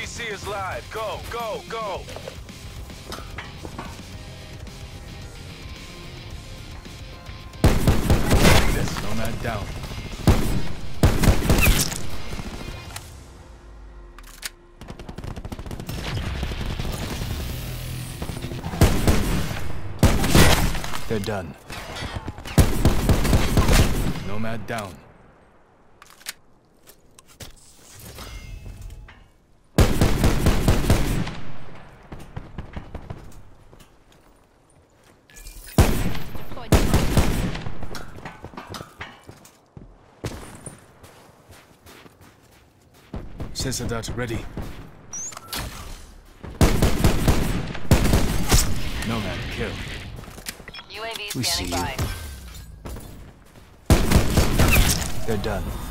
CC is live. Go, go, go. This Nomad down. They're done. Nomad down. Sensor dart ready. Nomad kill. UAV standing by. They're done.